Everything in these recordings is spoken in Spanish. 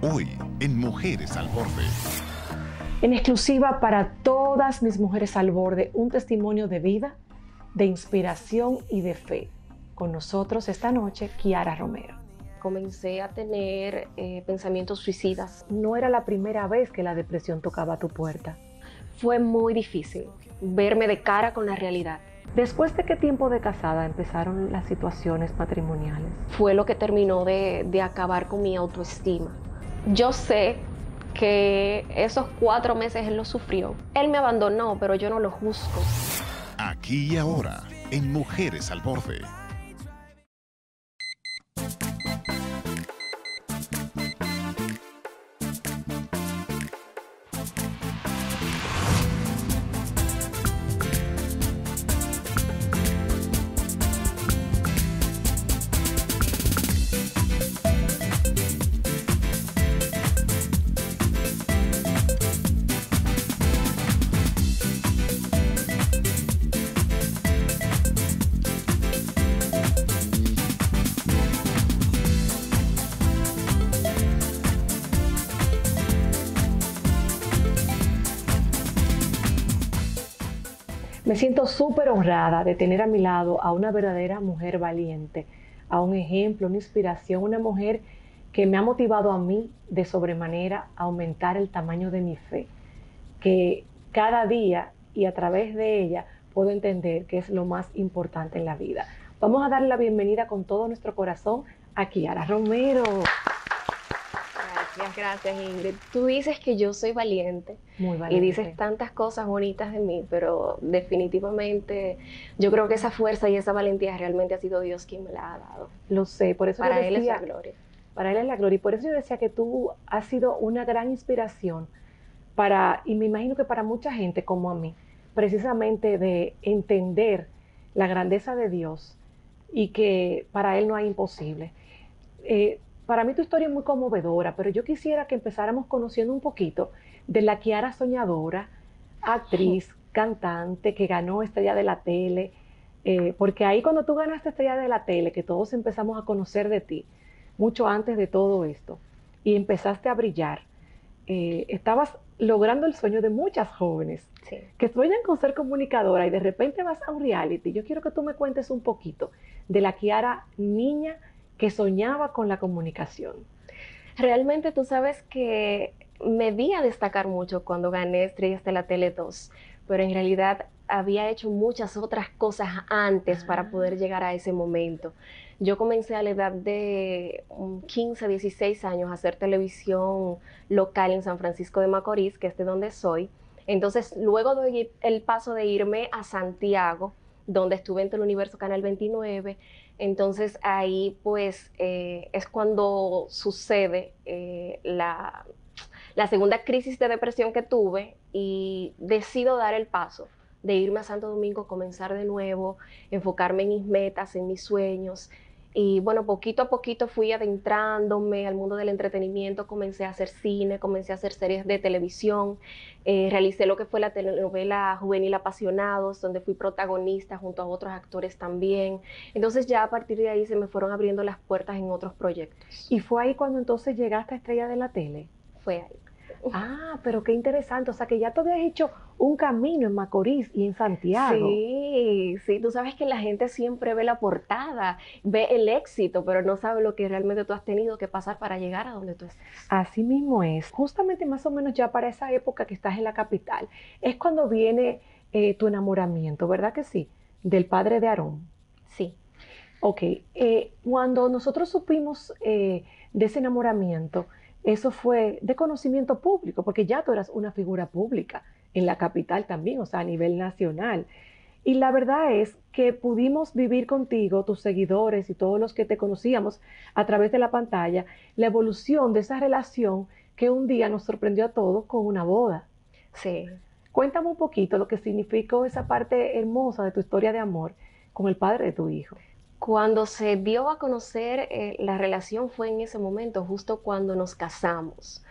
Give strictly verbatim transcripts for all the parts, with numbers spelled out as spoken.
Hoy, en Mujeres al Borde. En exclusiva para todas mis mujeres al borde, un testimonio de vida, de inspiración y de fe. Con nosotros esta noche, Kiara Romero. Comencé a tener eh, pensamientos suicidas. No era la primera vez que la depresión tocaba tu puerta. Fue muy difícil verme de cara con la realidad. ¿Después de qué tiempo de casada empezaron las situaciones matrimoniales? Fue lo que terminó de, de acabar con mi autoestima. Yo sé que esos cuatro meses él lo sufrió. Él me abandonó, pero yo no lo juzgo. Aquí y ahora, en Mujeres al Borde. Me siento súper honrada de tener a mi lado a una verdadera mujer valiente, a un ejemplo, una inspiración, una mujer que me ha motivado a mí de sobremanera a aumentar el tamaño de mi fe, que cada día y a través de ella puedo entender que es lo más importante en la vida. Vamos a darle la bienvenida con todo nuestro corazón a Kiara Romero. Gracias, gracias, Ingrid. Tú dices que yo soy valiente, Muy valiente. Y dices tantas cosas bonitas de mí, pero definitivamente yo creo que esa fuerza y esa valentía realmente ha sido Dios quien me la ha dado. Lo sé, por eso para Él es la gloria. Para Él es la gloria. Y por eso yo decía que tú has sido una gran inspiración para, y me imagino que para mucha gente como a mí, precisamente de entender la grandeza de Dios y que para Él no hay imposible. Eh, Para mí tu historia es muy conmovedora, pero yo quisiera que empezáramos conociendo un poquito de la Kiara soñadora, actriz, cantante, que ganó Estrella de la Tele, eh, porque ahí cuando tú ganaste Estrella de la Tele, que todos empezamos a conocer de ti, mucho antes de todo esto, y empezaste a brillar, eh, estabas logrando el sueño de muchas jóvenes sí. que sueñan con ser comunicadora y de repente vas a un reality. Yo quiero que tú me cuentes un poquito de la Kiara niña, que soñaba con la comunicación. Realmente tú sabes que me di a destacar mucho cuando gané Estrellas de la Tele dos, pero en realidad había hecho muchas otras cosas antes ah. para poder llegar a ese momento. Yo comencé a la edad de quince, dieciséis años a hacer televisión local en San Francisco de Macorís, que es de donde soy. Entonces luego doy el paso de irme a Santiago, donde estuve en Teleuniverso Canal veintinueve, entonces ahí pues eh, es cuando sucede eh, la, la segunda crisis de depresión que tuve y decido dar el paso de irme a Santo Domingo, comenzar de nuevo, enfocarme en mis metas, en mis sueños y bueno, poquito a poquito fui adentrándome al mundo del entretenimiento, comencé a hacer cine, comencé a hacer series de televisión, eh, realicé lo que fue la telenovela juvenil Apasionados, donde fui protagonista junto a otros actores también. Entonces ya a partir de ahí se me fueron abriendo las puertas en otros proyectos. ¿Y fue ahí cuando entonces llegaste a Estrella de la Tele? Fue ahí. Ah, pero qué interesante, o sea que ya tú habías hecho un camino en Macorís y en Santiago. Sí, sí, tú sabes que la gente siempre ve la portada, ve el éxito, pero no sabe lo que realmente tú has tenido que pasar para llegar a donde tú estás. Así mismo es, justamente más o menos ya para esa época que estás en la capital, es cuando viene eh, tu enamoramiento, ¿verdad que sí? Del padre de Aarón. Sí. Ok, eh, cuando nosotros supimos eh, de ese enamoramiento, eso fue de conocimiento público, porque ya tú eras una figura pública en la capital también, o sea, a nivel nacional. Y la verdad es que pudimos vivir contigo, tus seguidores y todos los que te conocíamos a través de la pantalla, la evolución de esa relación que un día nos sorprendió a todos con una boda. Sí. Cuéntame un poquito lo que significó esa parte hermosa de tu historia de amor con el padre de tu hijo. Cuando se dio a conocer eh, la relación fue en ese momento, justo cuando nos casamos,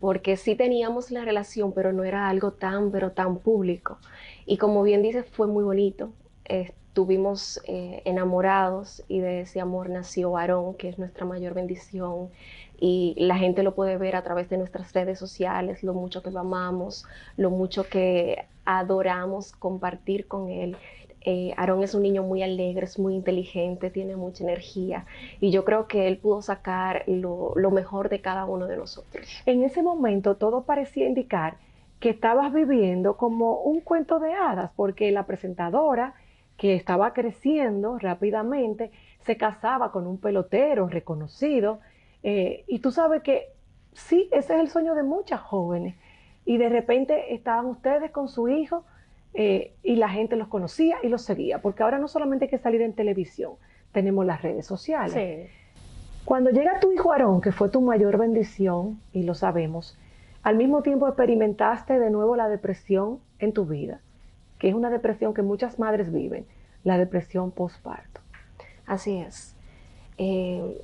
porque sí teníamos la relación, pero no era algo tan, pero tan público. Y como bien dices, fue muy bonito. Eh, estuvimos eh, enamorados y de ese amor nació Aarón, que es nuestra mayor bendición, y la gente lo puede ver a través de nuestras redes sociales, lo mucho que lo amamos, lo mucho que adoramos compartir con él. Eh, Aarón es un niño muy alegre, es muy inteligente, tiene mucha energía y yo creo que él pudo sacar lo, lo mejor de cada uno de nosotros. En ese momento todo parecía indicar que estabas viviendo como un cuento de hadas, porque la presentadora, que estaba creciendo rápidamente, se casaba con un pelotero reconocido, eh, y tú sabes que sí, ese es el sueño de muchas jóvenes, y de repente estaban ustedes con su hijo, eh, y la gente los conocía y los seguía, porque ahora no solamente hay que salir en televisión, tenemos las redes sociales. Sí. Cuando llega tu hijo Aarón, que fue tu mayor bendición, y lo sabemos, al mismo tiempo experimentaste de nuevo la depresión en tu vida, que es una depresión que muchas madres viven, la depresión postparto. Así es. Eh,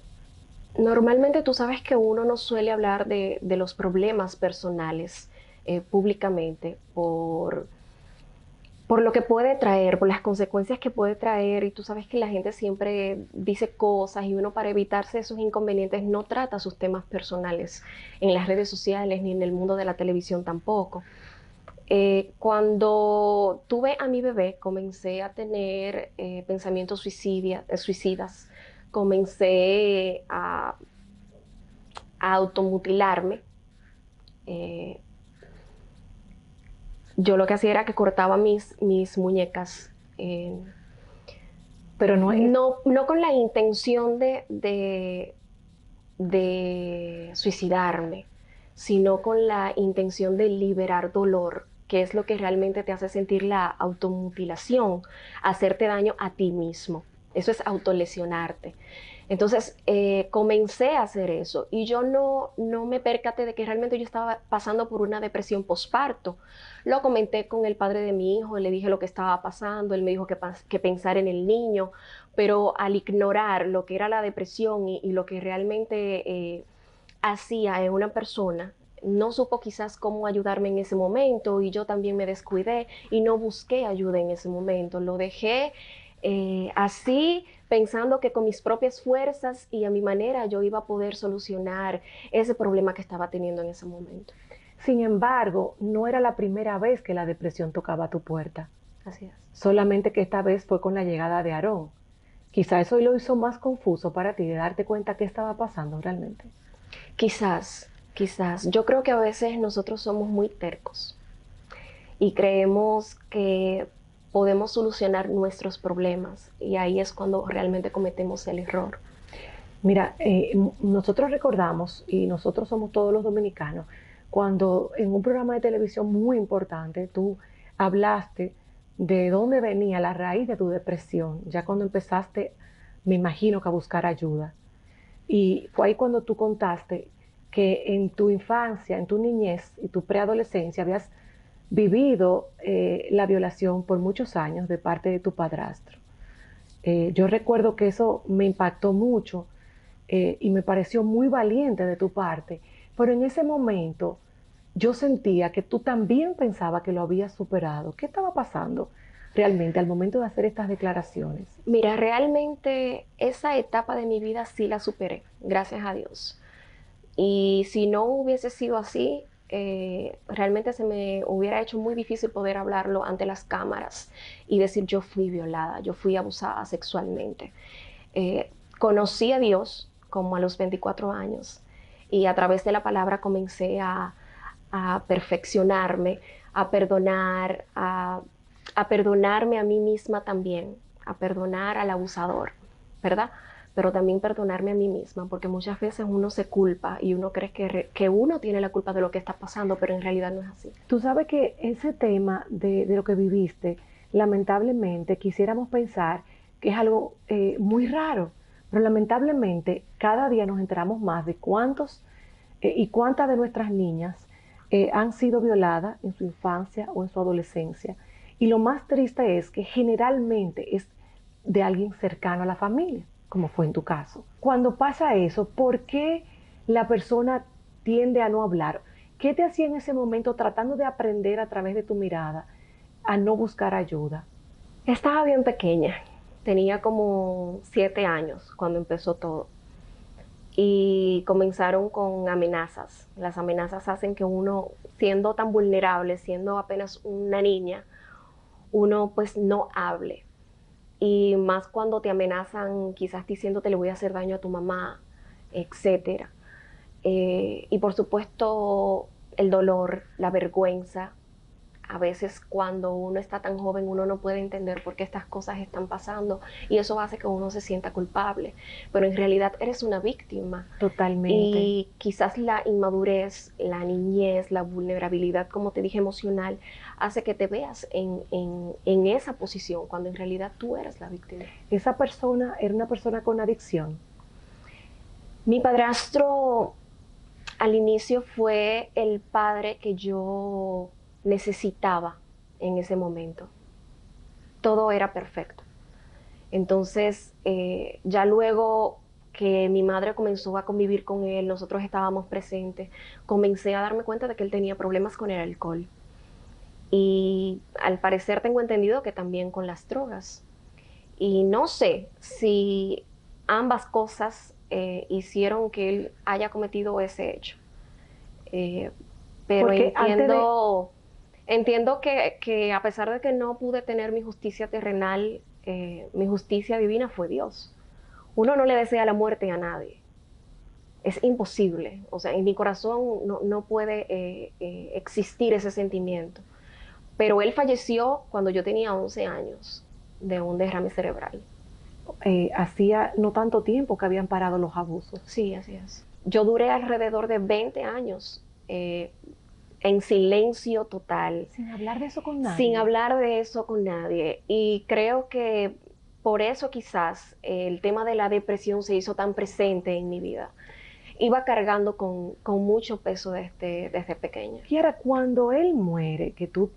normalmente tú sabes que uno no suele hablar de, de los problemas personales eh, públicamente por, por lo que puede traer, por las consecuencias que puede traer, y tú sabes que la gente siempre dice cosas y uno para evitarse esos inconvenientes no trata sus temas personales en las redes sociales ni en el mundo de la televisión tampoco. Eh, cuando tuve a mi bebé, comencé a tener eh, pensamientos suicidia, eh, suicidas, comencé a, a automutilarme. Eh, yo lo que hacía era que cortaba mis, mis muñecas, eh, pero no, no, no con la intención de, de, de suicidarme, sino con la intención de liberar dolor, que es lo que realmente te hace sentir la automutilación, hacerte daño a ti mismo. Eso es autolesionarte. Entonces eh, comencé a hacer eso y yo no, no me percaté de que realmente yo estaba pasando por una depresión posparto. Lo comenté con el padre de mi hijo, le dije lo que estaba pasando, él me dijo que, que pensar en el niño, pero al ignorar lo que era la depresión y, y lo que realmente eh, hacía en una persona, no supo quizás cómo ayudarme en ese momento y yo también me descuidé y no busqué ayuda en ese momento. Lo dejé eh, así, pensando que con mis propias fuerzas y a mi manera yo iba a poder solucionar ese problema que estaba teniendo en ese momento. Sin embargo, no era la primera vez que la depresión tocaba tu puerta. Así es. Solamente que esta vez fue con la llegada de Aarón. Quizá eso lo hizo más confuso para ti, de darte cuenta qué estaba pasando realmente. Quizás. Quizás. Yo creo que a veces nosotros somos muy tercos y creemos que podemos solucionar nuestros problemas y ahí es cuando realmente cometemos el error. Mira, eh, nosotros recordamos, y nosotros somos todos los dominicanos, cuando en un programa de televisión muy importante tú hablaste de dónde venía la raíz de tu depresión, ya cuando empezaste, me imagino que a buscar ayuda. Y fue ahí cuando tú contaste que en tu infancia, en tu niñez y tu preadolescencia habías vivido eh, la violación por muchos años de parte de tu padrastro. Eh, yo recuerdo que eso me impactó mucho eh, y me pareció muy valiente de tu parte, pero en ese momento yo sentía que tú también pensabas que lo habías superado. ¿Qué estaba pasando realmente al momento de hacer estas declaraciones? Mira, realmente esa etapa de mi vida sí la superé, gracias a Dios. Y si no hubiese sido así, eh, realmente se me hubiera hecho muy difícil poder hablarlo ante las cámaras y decir yo fui violada, yo fui abusada sexualmente. Eh, conocí a Dios como a los veinticuatro años y a través de la palabra comencé a, a perfeccionarme, a perdonar, a, a perdonarme a mí misma también, a perdonar al abusador, ¿verdad? Pero también perdonarme a mí misma, porque muchas veces uno se culpa y uno cree que, re, que uno tiene la culpa de lo que está pasando, pero en realidad no es así. Tú sabes que ese tema de, de lo que viviste, lamentablemente quisiéramos pensar que es algo eh, muy raro, pero lamentablemente cada día nos enteramos más de cuántos eh, y cuántas de nuestras niñas eh, han sido violadas en su infancia o en su adolescencia. Y lo más triste es que generalmente es de alguien cercano a la familia, como fue en tu caso. Cuando pasa eso, ¿por qué la persona tiende a no hablar? ¿Qué te hacía en ese momento tratando de aprender a través de tu mirada a no buscar ayuda? Estaba bien pequeña. Tenía como siete años cuando empezó todo. y comenzaron con amenazas. Las amenazas hacen que uno, siendo tan vulnerable, siendo apenas una niña, uno pues no hable. Y más cuando te amenazan, quizás diciéndote le voy a hacer daño a tu mamá, etcétera. Eh, y por supuesto el dolor, la vergüenza. A veces cuando uno está tan joven uno no puede entender por qué estas cosas están pasando y eso hace que uno se sienta culpable. Pero en realidad eres una víctima. Totalmente. Y quizás la inmadurez, la niñez, la vulnerabilidad, como te dije, emocional, hace que te veas en, en, en esa posición cuando en realidad tú eres la víctima. ¿Esa persona era una persona con adicción? Mi padrastro al inicio fue el padre que yo necesitaba en ese momento. Todo era perfecto. Entonces, eh, ya luego que mi madre comenzó a convivir con él, nosotros estábamos presentes, comencé a darme cuenta de que él tenía problemas con el alcohol. Y al parecer tengo entendido que también con las drogas. Y no sé si ambas cosas eh, hicieron que él haya cometido ese hecho. Eh, pero Porque entiendo... Entiendo que, que a pesar de que no pude tener mi justicia terrenal, eh, mi justicia divina fue Dios. Uno no le desea la muerte a nadie. Es imposible. O sea, en mi corazón no, no puede eh, eh, existir ese sentimiento. Pero él falleció cuando yo tenía once años de un derrame cerebral. Eh, hacía no tanto tiempo que habían parado los abusos. Sí, así es. Yo duré alrededor de veinte años eh, en silencio total. Sin hablar de eso con nadie. Sin hablar de eso con nadie. Y creo que por eso quizás el tema de la depresión se hizo tan presente en mi vida. Iba cargando con, con mucho peso desde, desde pequeña. Kiara, cuando él muere, que tú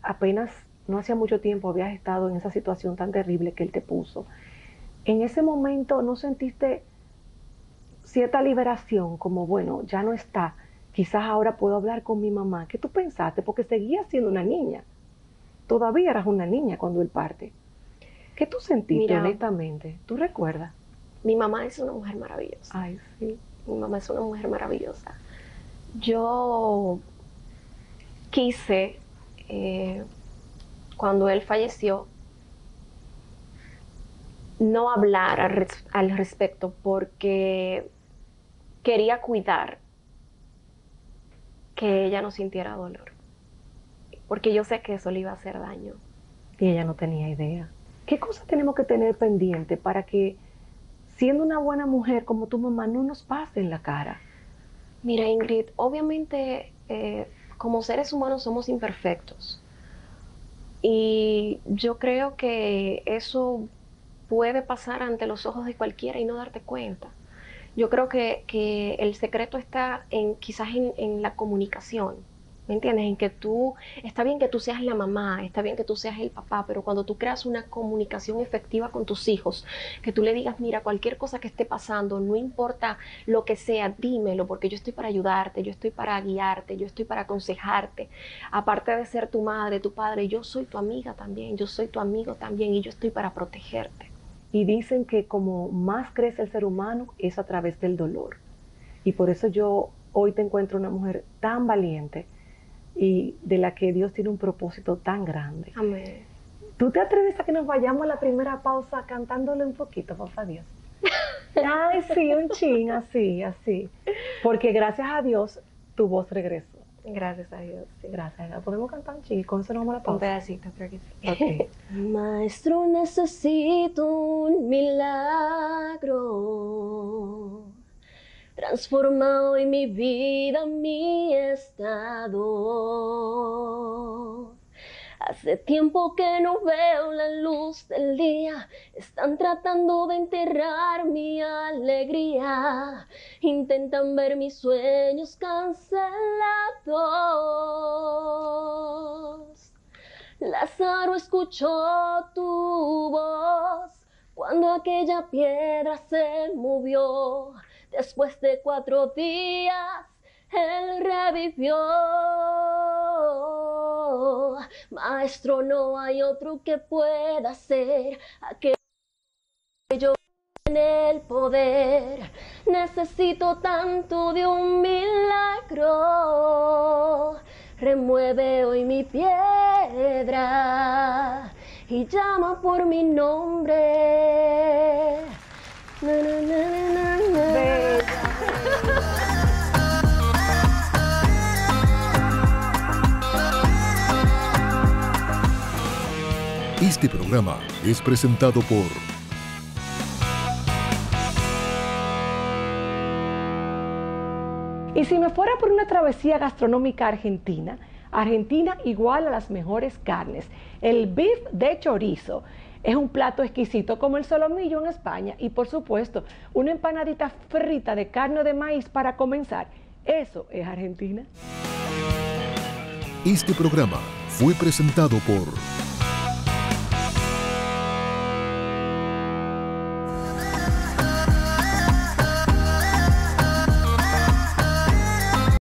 apenas, no hacía mucho tiempo, habías estado en esa situación tan terrible que él te puso, en ese momento no sentiste cierta liberación, como bueno, ya no está. Quizás ahora puedo hablar con mi mamá. ¿Qué tú pensaste? Porque seguías siendo una niña. Todavía eras una niña cuando él parte. ¿Qué tú sentiste, mira, honestamente? ¿Tú recuerdas? Mi mamá es una mujer maravillosa. Ay, sí. Mi mamá es una mujer maravillosa. Yo quise, eh, cuando él falleció, no hablar al, res- al respecto porque quería cuidar que ella no sintiera dolor, porque yo sé que eso le iba a hacer daño. Y ella no tenía idea. ¿Qué cosas tenemos que tener pendiente para que, siendo una buena mujer como tu mamá, no nos pase en la cara? Mira, Ingrid, obviamente eh, como seres humanos somos imperfectos. Y yo creo que eso puede pasar ante los ojos de cualquiera y no darte cuenta. Yo creo que, que el secreto está en quizás en, en la comunicación, ¿me entiendes? En que tú, está bien que tú seas la mamá, está bien que tú seas el papá, pero cuando tú creas una comunicación efectiva con tus hijos, que tú le digas, mira, cualquier cosa que esté pasando, no importa lo que sea, dímelo, porque yo estoy para ayudarte, yo estoy para guiarte, yo estoy para aconsejarte. Aparte de ser tu madre, tu padre, yo soy tu amiga también, yo soy tu amigo también y yo estoy para protegerte. Y dicen que como más crece el ser humano es a través del dolor. Y por eso yo hoy te encuentro una mujer tan valiente y de la que Dios tiene un propósito tan grande. Amén. ¿Tú te atreves a que nos vayamos a la primera pausa cantándole un poquito, por favor, Dios? Ay, sí, un chin, así, así. Porque gracias a Dios tu voz regresó. Gracias a Dios, sí. Gracias. ¿Podemos cantar un chico? ¿Cómo se nos vamos a la pausa? Un pedacito, creo que sí. Okay. Maestro, necesito un milagro. Transforma hoy mi vida, mi estado. Hace tiempo que no veo la luz del día. Están tratando de enterrar mi alegría. Intentan ver mis sueños cancelados. Lázaro escuchó tu voz cuando aquella piedra se movió. Después de cuatro días, él revivió. Maestro, no hay otro que pueda hacer aquello que yo en el poder. Necesito tanto de un milagro. Remueve hoy mi piedra y llama por mi nombre. Na, na, na, na, na. Bella. Este programa es presentado por Y si me fuera por una travesía gastronómica argentina, Argentina igual a las mejores carnes. El beef de chorizo es un plato exquisito como el solomillo en España y, por supuesto, una empanadita frita de carne de maíz para comenzar. Eso es Argentina. Este programa fue presentado por